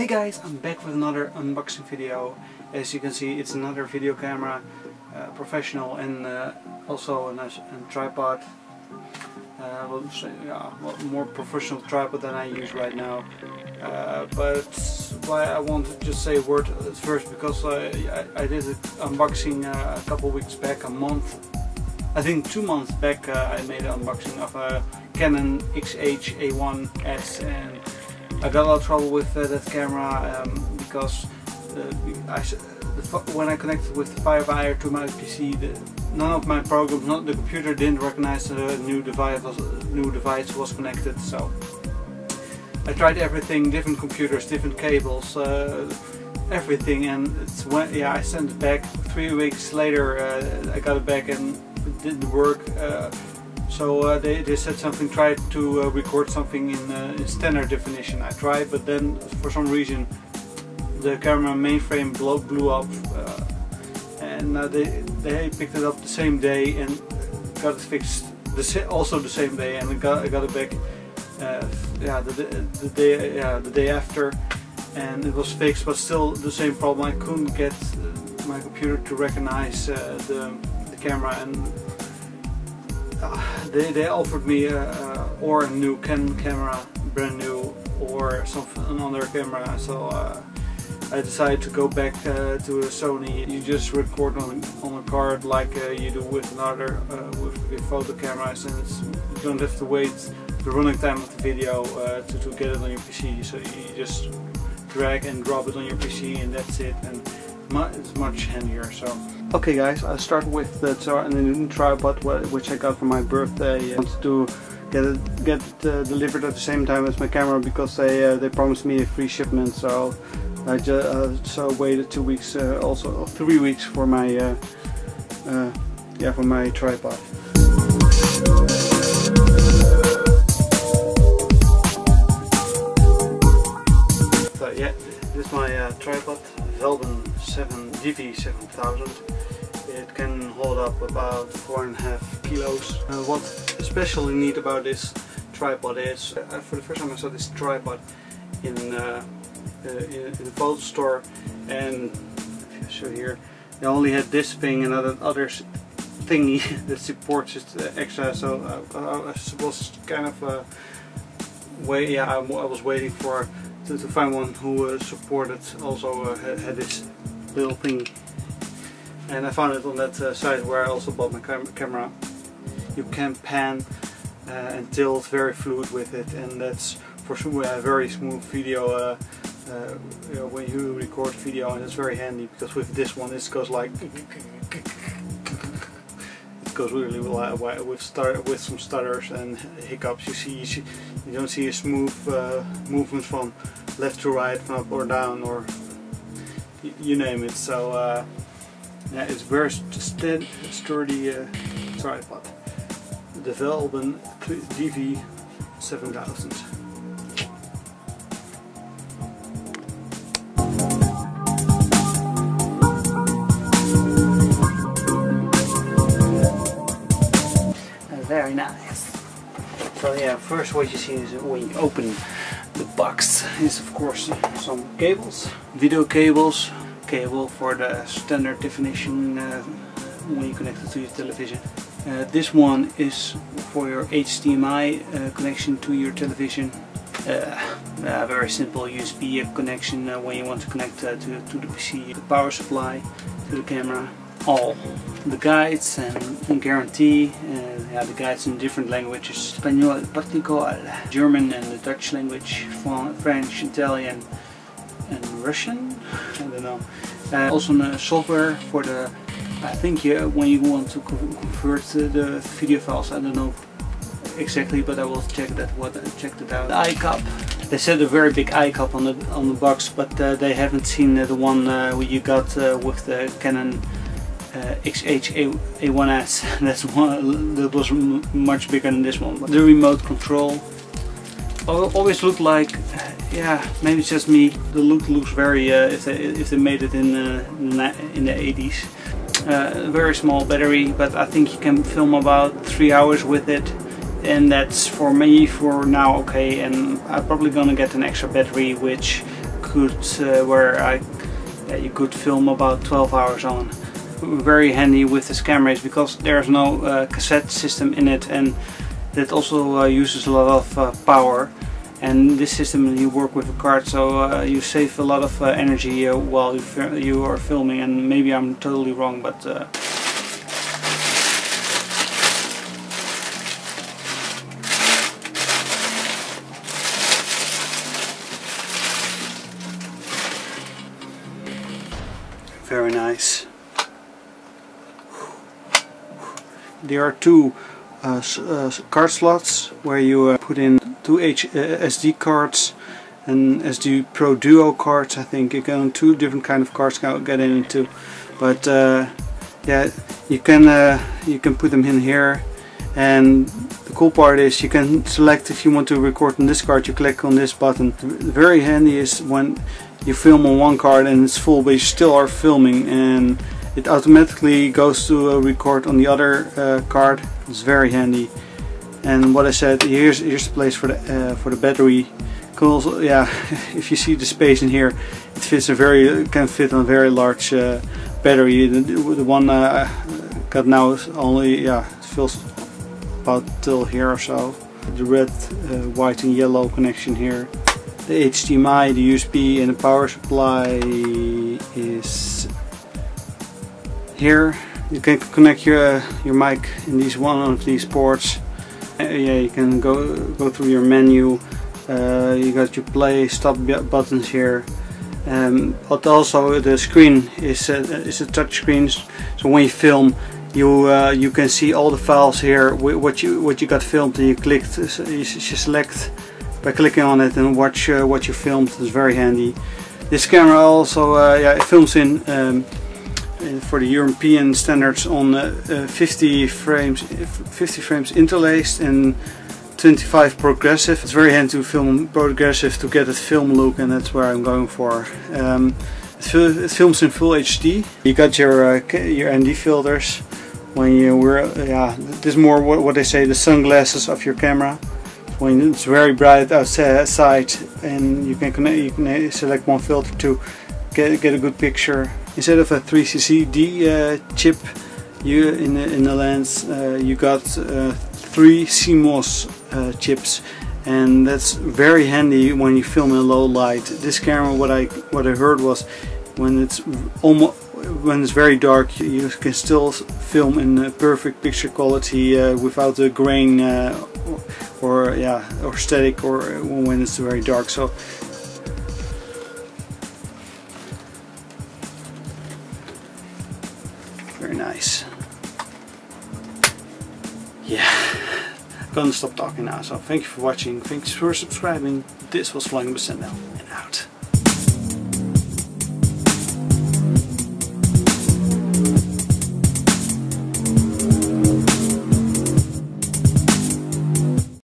Hey guys, I'm back with another unboxing video. As you can see, it's another video camera, professional and also a tripod. More professional tripod than I use right now. But why I want to just say a word at first, because I did an unboxing a couple weeks back, a month, I think 2 months back. I made an unboxing of a Canon XH-A1S, and I got a lot of trouble with that camera because when I connected with FireWire to my PC, none of my programs, not the computer, didn't recognize the new device was connected. So I tried everything, different computers, different cables, everything, and I sent it back. 3 weeks later, I got it back and it didn't work. So they said something, tried to record something in standard definition. I tried, but then for some reason the camera mainframe blew up, and they picked it up the same day and got it fixed also the same day, and I got it back the day after, and it was fixed, but still the same problem. I couldn't get my computer to recognize the camera, and they offered me or a new Canon camera, brand new, or another camera. So I decided to go back to a Sony. You just record on a card like you do with another with your photo cameras, and you don't have to wait the running time of the video to get it on your PC. So you just drag and drop it on your PC, and that's it. And it's much handier. So okay guys, I start with the new tripod, which I got for my birthday. I wanted to get it delivered at the same time as my camera, because they promised me a free shipment. So I just waited 2 weeks, also 3 weeks, for my for my tripod. So yeah, this is my tripod, Velbon DV7000. It can hold up about 4.5 kilos. What's especially neat about this tripod is, for the first time I saw this tripod in the photo store, and if you show here, they only had this thing and other thingy that supports it extra. So I was kind of I was waiting for to find one who supported, also had this little thing, and I found it on that site where I also bought my camera. You can pan and tilt very fluid with it, and that's for sure a very smooth video when you record video, and it's very handy, because with this one it goes like it goes really wide with some stutters and hiccups. You don't see a smooth movement from left to right, from up or down, or you name it. So yeah, it's very sturdy tripod, the Velbon DV7000. Very nice. So yeah, first what you see is when you open the box is of course some cables, video cables, cable for the standard definition when you connect it to your television. This one is for your HDMI connection to your television. Very simple USB connection when you want to connect to the PC, the power supply, to the camera. All the guides and guarantee. The guides in different languages: Spanish, Portugal, German, and the Dutch language, French, Italian, and Russian. I don't know. Also, the software for the. I think when you want to convert the video files, I don't know exactly, but I will check that. Check it out. The iCap. They said a very big iCap on the box, but they haven't seen the one you got with the Canon. XH-A1S, that's one that was much bigger than this one. But the remote control always looked like, maybe it's just me. The look looks very if they made it in the 80s. Very small battery, but I think you can film about 3 hours with it, and that's for me for now okay. And I'm probably gonna get an extra battery, which could you could film about 12 hours on. Very handy with this camera is because there's no cassette system in it, and that also uses a lot of power. And this system you work with a card, so you save a lot of energy while you are filming. And maybe I'm totally wrong, but very nice. There are two card slots where you put in two SD cards and SD Pro Duo cards. I think you can two different kind of cards get into, but yeah, you can put them in here. And the cool part is you can select if you want to record on this card. You click on this button. Very handy is when you film on one card and it's full, but you still are filming, and it automatically goes to record on the other card. It's very handy. And what I said, here's the place for the battery. Also, yeah, if you see the space in here, it fits can fit a very large battery. The one I got now is only, yeah, it fills about till here or so. The red, white, and yellow connection here. The HDMI, the USB, and the power supply is here. You can connect your mic in one of these ports. Yeah, you can go through your menu. You got your play, stop buttons here, but also the screen is a touch screen. So when you film, you can see all the files here. What you got filmed, and you clicked. You select by clicking on it and watch what you filmed. It's very handy. This camera also yeah, it films in. For the European standards on 50 frames interlaced and 25 progressive. It's very handy to film progressive to get a film look, and that's where I'm going for. It films in full HD. You got your ND filters when you wear. Yeah, this is more what they say the sunglasses of your camera. When it's very bright outside, and you can select one filter to get a good picture. Instead of a 3CCD chip in the lens, you got three CMOS chips, and that's very handy when you film in low light. This camera, what I heard was, when it's very dark, you can still film in perfect picture quality without the grain or static, or when it's very dark. So. Very nice. Yeah, I'm gonna stop talking now, so thank you for watching, thanks for subscribing. This was Vlogging Bastendo, and out.